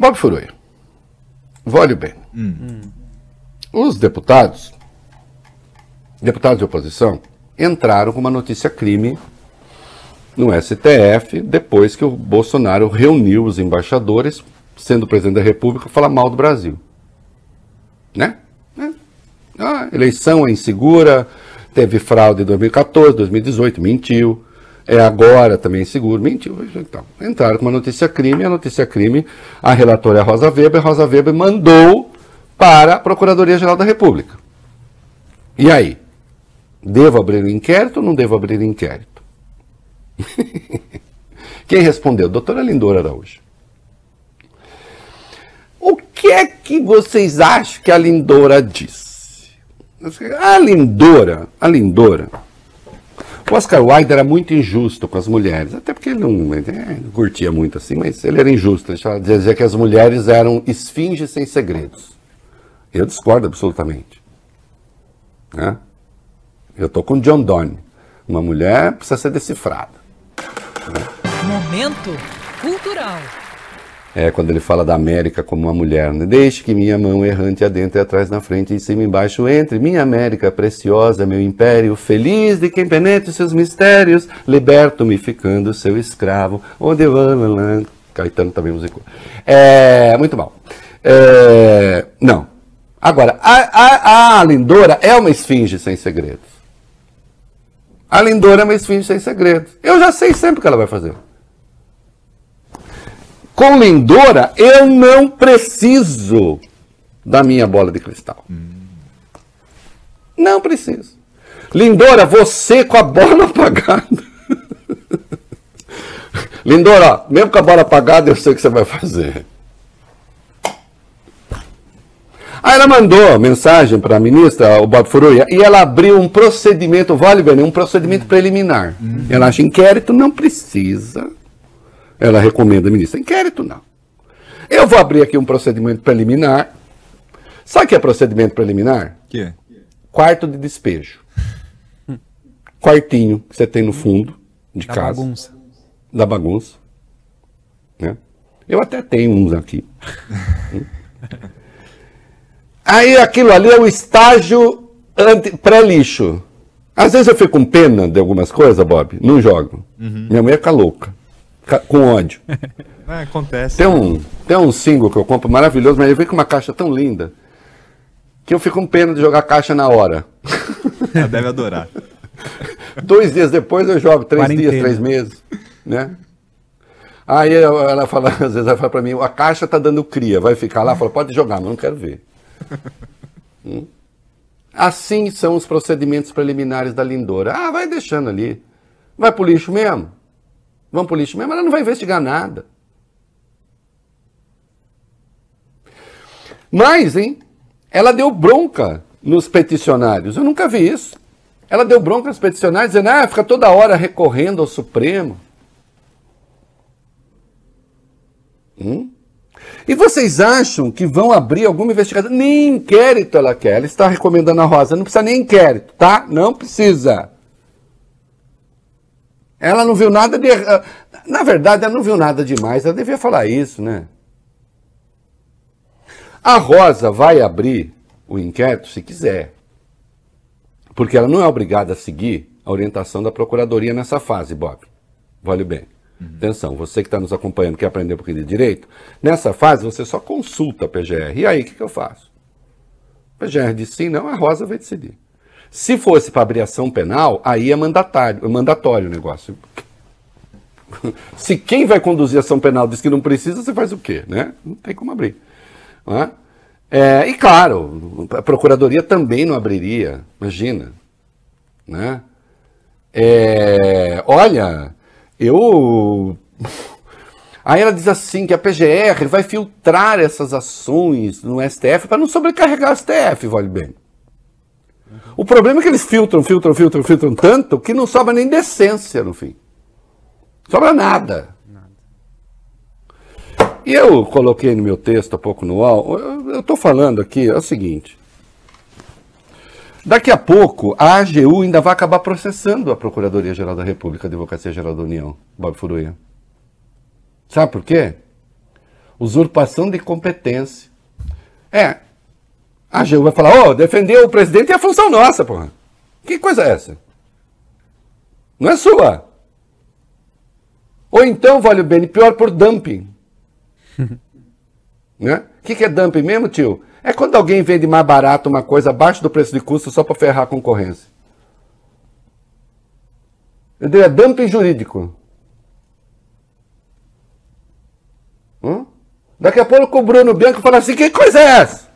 Bob Furui, olhe bem. Os deputados de oposição, entraram com uma notícia-crime no STF depois que o Bolsonaro reuniu os embaixadores, sendo presidente da República, falar mal do Brasil. Né? A eleição é insegura, teve fraude em 2014, 2018, mentiu. É agora também inseguro, mentiu. Então, entraram com uma notícia-crime, a notícia-crime, a relatora é Rosa Weber mandou para a Procuradoria-Geral da República. E aí? Devo abrir o inquérito ou não devo abrir o inquérito? Quem respondeu? Doutora Lindora Araújo. O que é que vocês acham que a Lindora disse? A Lindora. O Oscar Wilde era muito injusto com as mulheres, até porque ele não curtia muito assim, mas ele era injusto. Ele dizia que as mulheres eram esfinges sem segredos. Eu discordo absolutamente. Né? Eu tô com John Donne. Uma mulher precisa ser decifrada. Momento cultural. É quando ele fala da América como uma mulher. Né? Deixe que minha mão errante adentre, atrás, na frente, em cima e embaixo entre. Minha América preciosa, meu império, feliz de quem penetra os seus mistérios. Liberto-me ficando seu escravo. Onde eu amo. Caetano também musicou. É, muito mal. É, não. Agora, a Lindora é uma esfinge sem segredos. A Lindora é uma esfinge sem segredos. Eu já sei sempre o que ela vai fazer. Com Lindora, eu não preciso da minha bola de cristal. Não preciso. Lindora, você com a bola apagada. Lindora, ó, mesmo com a bola apagada, eu sei o que você vai fazer. Aí ela mandou mensagem para a ministra, o Bob Furui, e ela abriu um procedimento, vale bem, um procedimento preliminar. Ela acha inquérito, não precisa. Ela recomenda a ministra, inquérito não. Eu vou abrir aqui um procedimento preliminar. Sabe o que é procedimento preliminar? Que é? Quarto de despejo. Quartinho que você tem no fundo de casa. Da bagunça. Da bagunça. Né? Eu até tenho uns aqui. Aí aquilo ali é o estágio pré-lixo. Às vezes eu fico com pena de algumas coisas, Bob, não jogo. Minha mulher fica louca, com ódio. Ah, acontece. Tem um single que eu compro maravilhoso, mas ele vem com uma caixa tão linda que eu fico com pena de jogar a caixa na hora. Ela deve adorar. 2 dias depois eu jogo, 3 dias, 3 meses. Né? Aí ela fala, às vezes ela fala pra mim, a caixa tá dando cria, vai ficar lá? Fala, pode jogar, mas não quero ver. Assim são os procedimentos preliminares da Lindora. Ah, vai deixando ali. Vai pro lixo mesmo. Vamos pro lixo mesmo, ela não vai investigar nada. Mas, hein, ela deu bronca nos peticionários. Eu nunca vi isso. Ela deu bronca nos peticionários, dizendo, ah, fica toda hora recorrendo ao Supremo. E vocês acham que vão abrir alguma investigação? Nem inquérito ela quer. Ela está recomendando a Rosa. Não precisa nem inquérito, tá? Não precisa. Ela não viu nada de... Na verdade, ela não viu nada demais. Ela devia falar isso, né? A Rosa vai abrir o inquérito se quiser. Porque ela não é obrigada a seguir a orientação da Procuradoria nessa fase, Bob. Vale bem. Atenção, você que está nos acompanhando, quer aprender um pouquinho de direito, nessa fase você só consulta a PGR. E aí, o que eu faço? A PGR diz sim, não, a Rosa vai decidir. Se fosse para abrir ação penal, aí é mandatório o negócio. Se quem vai conduzir a ação penal diz que não precisa, você faz o quê? Né? Não tem como abrir. Não é? É, e claro, a Procuradoria também não abriria, imagina. Né? É, olha... Aí ela diz assim que a PGR vai filtrar essas ações no STF para não sobrecarregar o STF, vale bem. O problema é que eles filtram tanto que não sobra nem decência no fim. Sobra nada. E eu coloquei no meu texto há pouco no UOL, eu estou falando aqui, é o seguinte. Daqui a pouco, a AGU ainda vai acabar processando a Procuradoria-Geral da República, a Advocacia-Geral da União, Bob Furui. Sabe por quê? usurpação de competência. É, a AGU vai falar, ó, defender o presidente é a função nossa, porra. Que coisa é essa? Não é sua. Ou então, vale o bem, pior, por dumping. Né? O que é dumping mesmo, tio? É quando alguém vende mais barato uma coisa abaixo do preço de custo só para ferrar a concorrência. Eu diria dumping jurídico. Daqui a pouco o Bruno Bianco fala assim, que coisa é essa?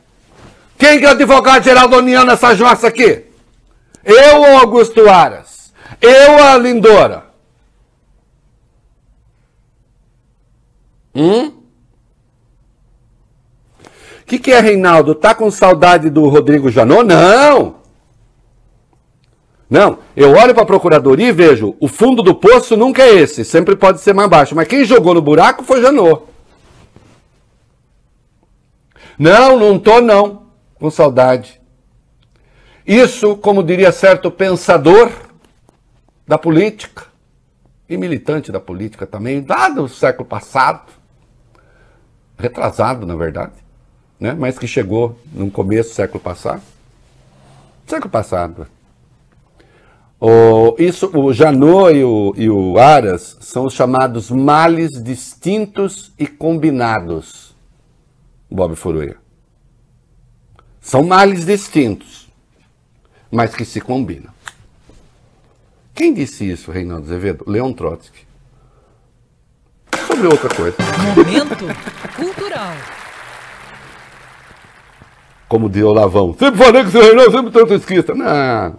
Quem que é o advogado-geral da União nessa jossa aqui? Eu ou Augusto Aras? Eu ou a Lindora? O que é, Reinaldo? Tá com saudade do Rodrigo Janot? Não! Não, eu olho para a Procuradoria e vejo, o fundo do poço nunca é esse, sempre pode ser mais baixo, mas quem jogou no buraco foi Janot. Não, não tô não, com saudade. Isso, como diria certo pensador da política, e militante da política também, lá do século passado, retrasado, na verdade, né? Mas que chegou no começo do século passado. Século passado. O Janot e o Aras são os chamados males distintos e combinados. Bob Furui. São males distintos, mas que se combinam. Quem disse isso, Reinaldo Azevedo? Leon Trotsky. Sobre outra coisa. Momento cultural. Como de Olavão. Sempre falei que o Reinaldo sempre trotskista. Não.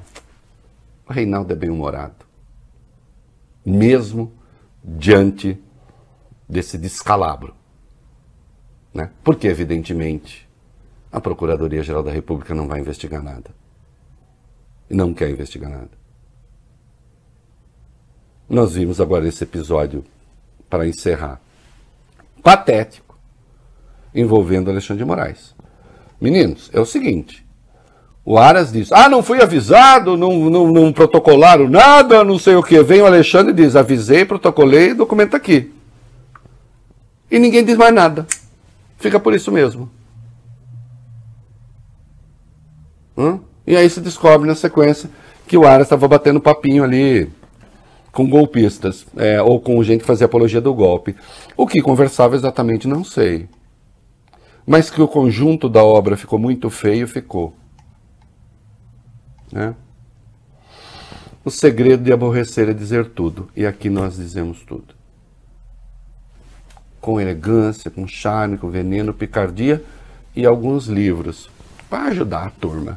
O Reinaldo é bem-humorado. Mesmo diante desse descalabro. Porque, evidentemente, a Procuradoria-Geral da República não vai investigar nada. E não quer investigar nada. Nós vimos agora esse episódio, para encerrar, patético, envolvendo Alexandre de Moraes. Meninos, é o seguinte, o Aras diz, ah, não fui avisado, não protocolaram nada, não sei o que. Vem o Alexandre e diz, avisei, protocolei, documento aqui. E ninguém diz mais nada. Fica por isso mesmo. E aí se descobre na sequência que o Aras estava batendo papinho ali com golpistas, ou com gente que fazia apologia do golpe. O que conversava exatamente, não sei. Mas que o conjunto da obra ficou muito feio, ficou. Né? O segredo de aborrecer é dizer tudo. E aqui nós dizemos tudo. Com elegância, com charme, com veneno, picardia e alguns livros para ajudar a turma.